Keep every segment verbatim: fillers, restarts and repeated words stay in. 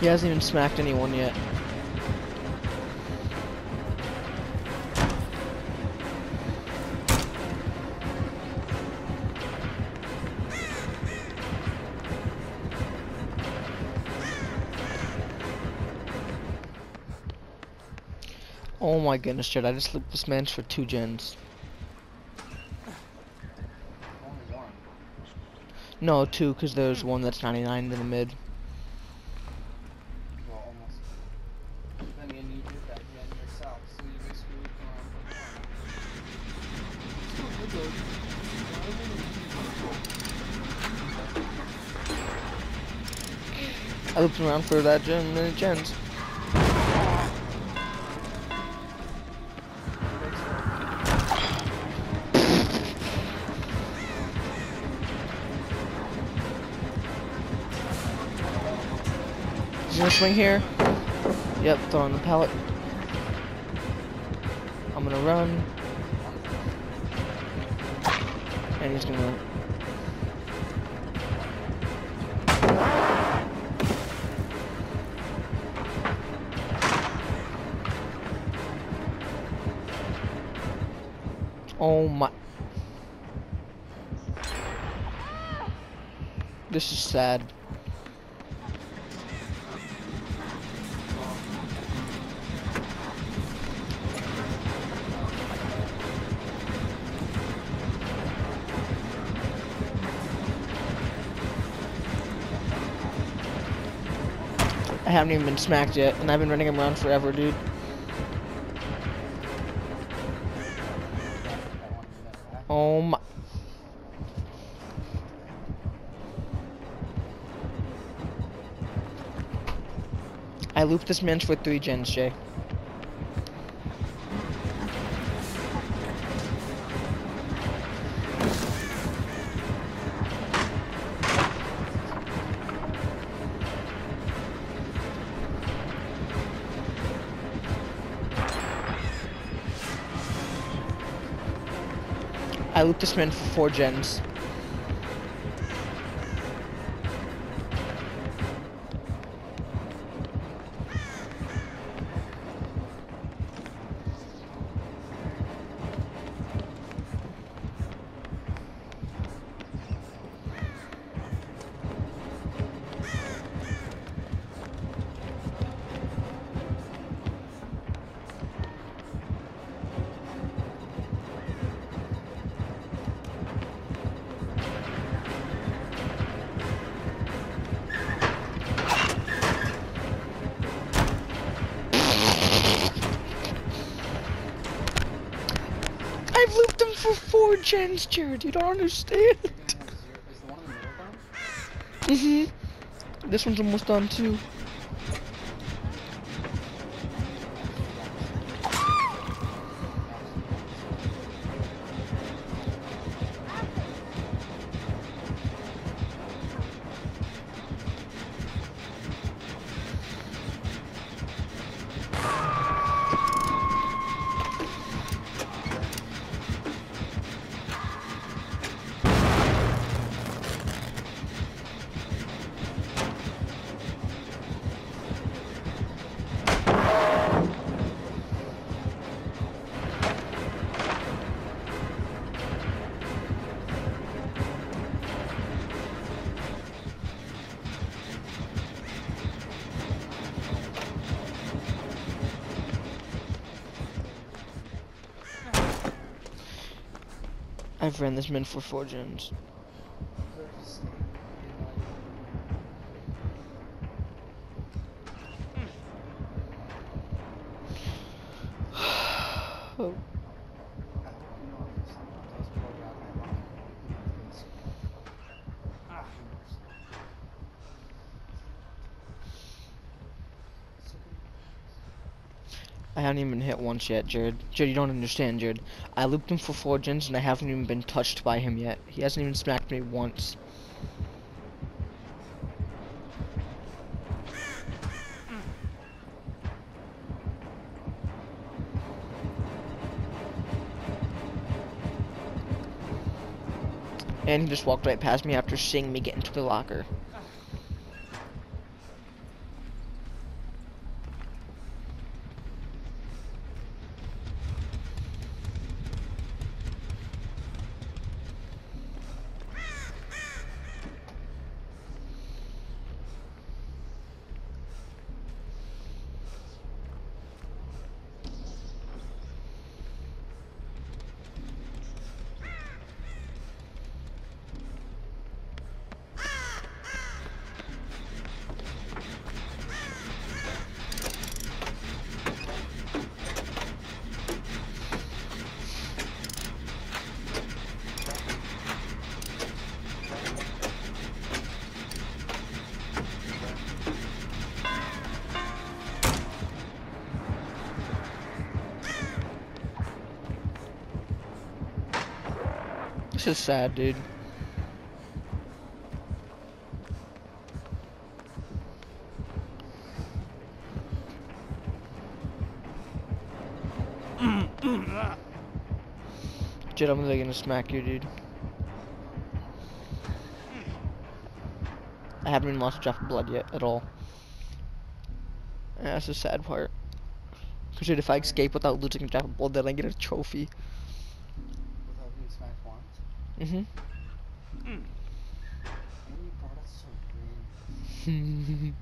He hasn't even smacked anyone yet. Oh my goodness, Jed, I just lit this man's for two gens. No, two, because there's one that's ninety-nine in the mid. I looked around for that gen and it gens. He's gonna swing here. Yep, throwing the pallet. I'm gonna run. And he's gonna... Oh my. This is sad. I haven't even been smacked yet, and I've been running him around forever, dude. Oh my. I looped this man's for three gens, Jay. I looped this man for four gens. for four gens, Jared. You don't understand. Mhm. Mm this one's almost done too. I've ran this min for four gens. Oh. I haven't even hit once yet, Jared. Jared, you don't understand, Jared. I looped him for four gens and I haven't even been touched by him yet. He hasn't even smacked me once. And he just walked right past me after seeing me get into the locker. This is sad, dude. Dude, I'm really gonna smack you, dude. I haven't even lost a drop of blood yet at all. And that's the sad part. Cause dude, if I escape without losing a drop of blood, then I get a trophy. Mm-hmm. Mm.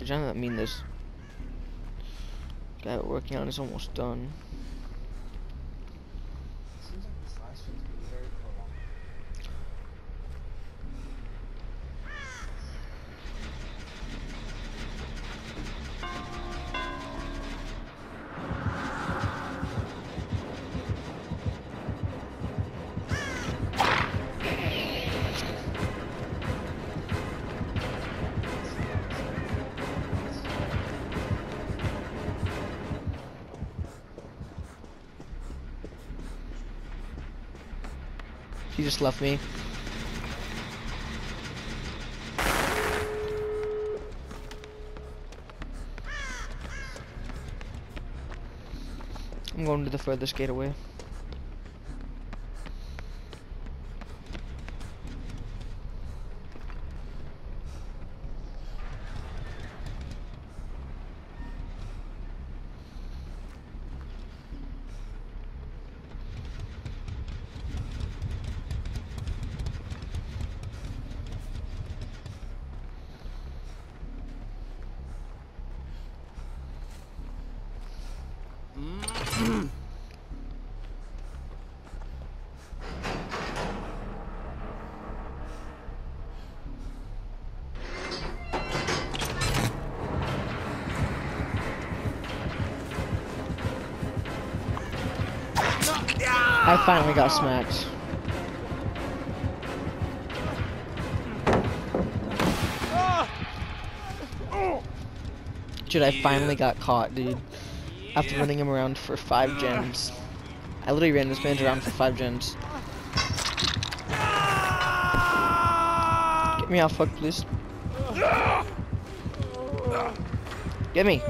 I don't mean this. Guy working on is almost done. Seems like this last one's been very He just left me. I'm going to the furthest gate away. I finally got smacked. Dude, I finally got caught, dude. After running him around for five gems. I literally ran this man around for five gems. Get me out, fuck, please. Get me!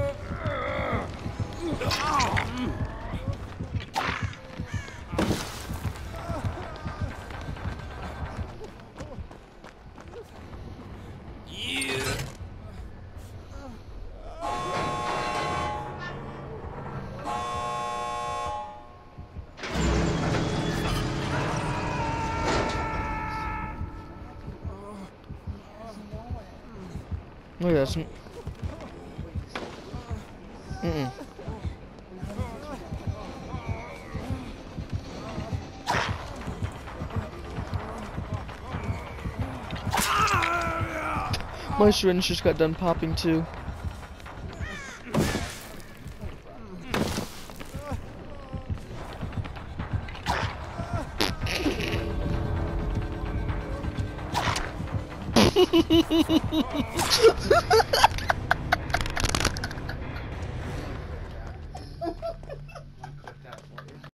No, he doesn't. Mm-mm. My syringe just got done popping too.